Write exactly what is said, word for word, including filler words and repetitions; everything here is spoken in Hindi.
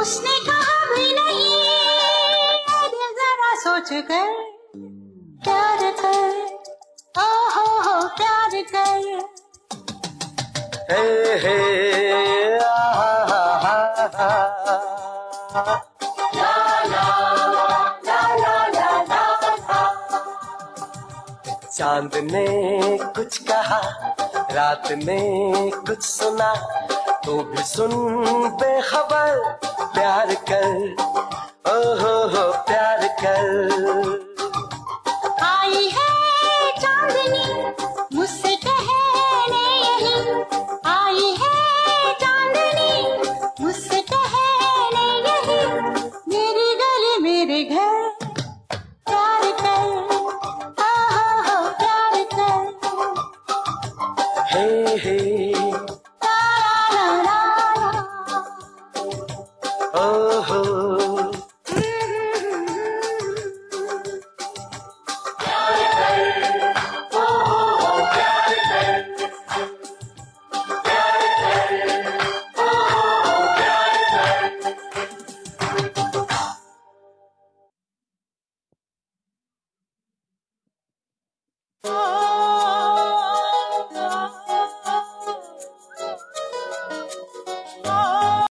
उसने कहा भी नहीं, दिल जरा सोच कर प्यार कर, ओ हो हो प्यार कर। हे हे आ हा हा हा हा, ला ला ला ला ला ला हा। चांद ने कुछ कहा, रात ने कुछ सुना, तू भी सुन बेखबर प्यार कर, ओ हो हो प्यार कर। आई है चांदनी मुझसे कहने यही, आई है चांदनी मुझसे कहने यही, मेरी गली मेरे घर प्यार कर, ओ हो हो प्यार कर। हे हे